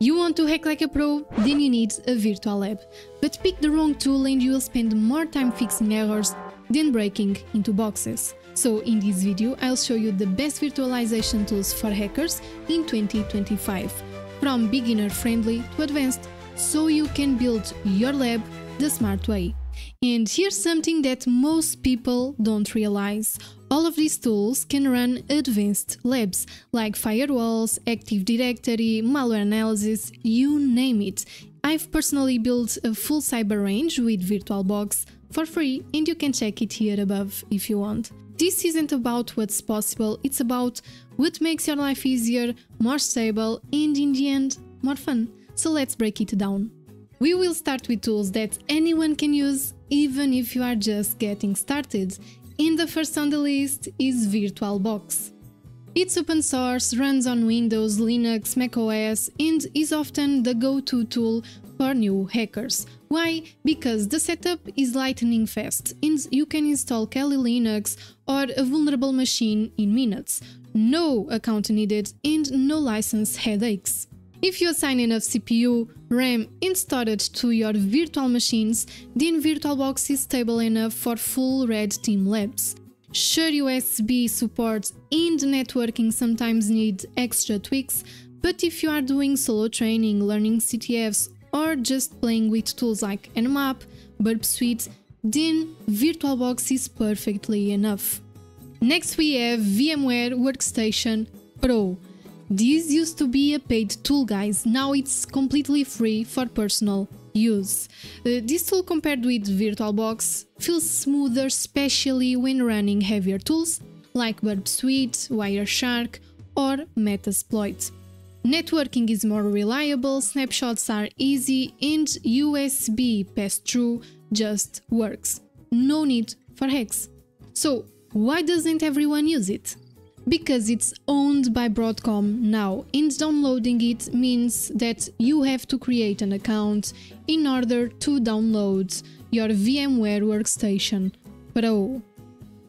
You want to hack like a pro? Then you need a virtual lab. But pick the wrong tool and you will spend more time fixing errors than breaking into boxes. So in this video I'll show you the best virtualization tools for hackers in 2025, from beginner friendly to advanced, so you can build your lab the smart way. And here's something that most people don't realize. All of these tools can run advanced labs, like firewalls, Active Directory, malware analysis, you name it. I've personally built a full cyber range with VirtualBox for free, and you can check it here above if you want. This isn't about what's possible, it's about what makes your life easier, more stable, and in the end, more fun. So let's break it down. We will start with tools that anyone can use, even if you are just getting started. And the first on the list is VirtualBox. It's open source, runs on Windows, Linux, macOS, and is often the go-to tool for new hackers. Why? Because the setup is lightning fast and you can install Kali Linux or a vulnerable machine in minutes. No account needed and no license headaches. If you assign enough CPU, RAM and storage to your virtual machines, then VirtualBox is stable enough for full red team labs. Sure, USB support and networking sometimes need extra tweaks, but if you are doing solo training, learning CTFs or just playing with tools like NMAP, Burp Suite, then VirtualBox is perfectly enough. Next we have VMware Workstation Pro. This used to be a paid tool, guys, now it's completely free for personal use. This tool compared with VirtualBox feels smoother, especially when running heavier tools like Burp Suite, Wireshark or Metasploit. Networking is more reliable, snapshots are easy and USB pass-through just works. No need for hacks. So why doesn't everyone use it? Because it's owned by Broadcom now, and downloading it means that you have to create an account in order to download your VMware Workstation Pro.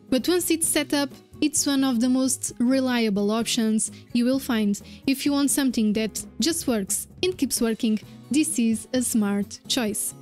But once it's set up, it's one of the most reliable options you will find. If you want something that just works and keeps working, this is a smart choice.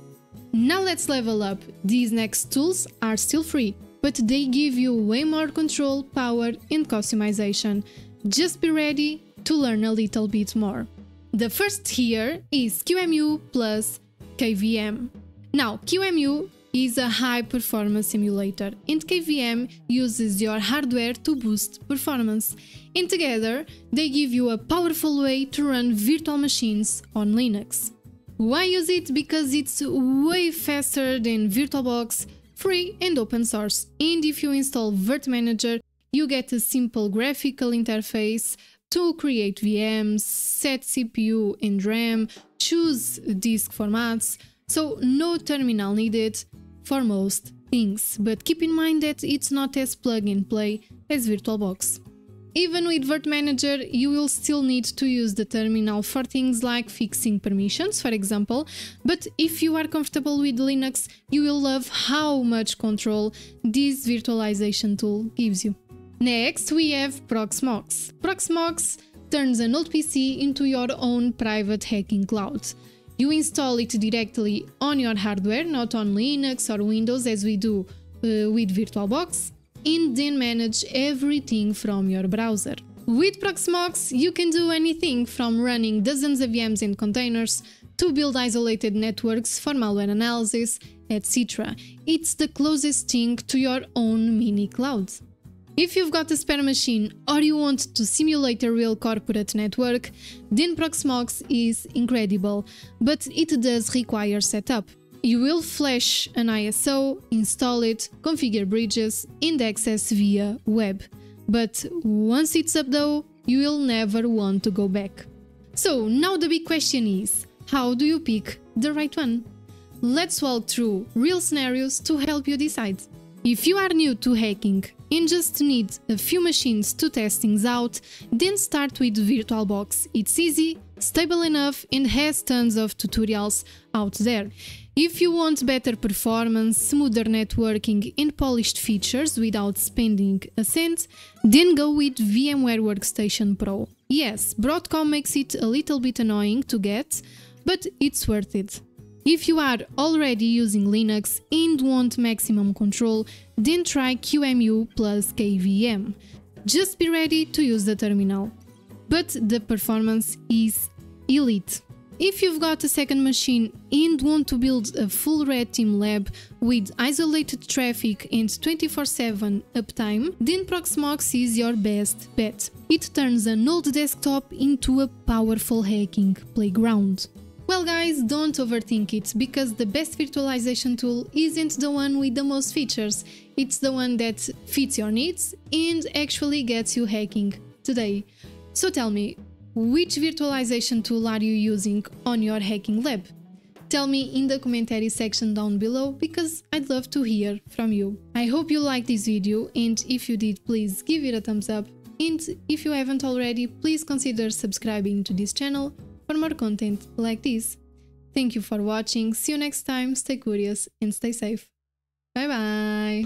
Now let's level up. These next tools are still free, but they give you way more control, power and customization. Just be ready to learn a little bit more. The first here is QEMU plus KVM. Now, QEMU is a high-performance emulator and KVM uses your hardware to boost performance. And together, they give you a powerful way to run virtual machines on Linux. Why use it? Because it's way faster than VirtualBox, free and open source, and if you install Virt-Manager, you get a simple graphical interface to create VMs, set CPU and RAM, choose disk formats, so no terminal needed for most things. But keep in mind that it's not as plug-and-play as VirtualBox. Even with Virt-Manager, you will still need to use the terminal for things like fixing permissions, for example, but if you are comfortable with Linux, you will love how much control this virtualization tool gives you. Next, we have Proxmox. Proxmox turns an old PC into your own private hacking cloud. You install it directly on your hardware, not on Linux or Windows as we do with VirtualBox, and then manage everything from your browser. With Proxmox, you can do anything from running dozens of VMs and containers to build isolated networks for malware analysis, etc. It's the closest thing to your own mini cloud. If you've got a spare machine or you want to simulate a real corporate network, then Proxmox is incredible, but it does require setup. You will flash an ISO, install it, configure bridges and access via web. But once it's up though, you will never want to go back. So now the big question is, how do you pick the right one? Let's walk through real scenarios to help you decide. If you are new to hacking and just need a few machines to test things out, then start with VirtualBox. It's easy, stable enough and has tons of tutorials out there. If you want better performance, smoother networking and polished features without spending a cent, then go with VMware Workstation Pro. Yes, Broadcom makes it a little bit annoying to get, but it's worth it. If you are already using Linux and want maximum control, then try QEMU plus KVM. Just be ready to use the terminal. But the performance is elite. If you've got a second machine and want to build a full Red Team lab with isolated traffic and 24/7 uptime, then Proxmox is your best bet. It turns an old desktop into a powerful hacking playground. Well guys, don't overthink it, because the best virtualization tool isn't the one with the most features, it's the one that fits your needs and actually gets you hacking today. So tell me, which virtualization tool are you using on your hacking lab? Tell me in the commentary section down below, because I'd love to hear from you. I hope you liked this video, and if you did, please give it a thumbs up, and if you haven't already, please consider subscribing to this channel for more content like this. Thank you for watching, see you next time, stay curious and stay safe. Bye bye!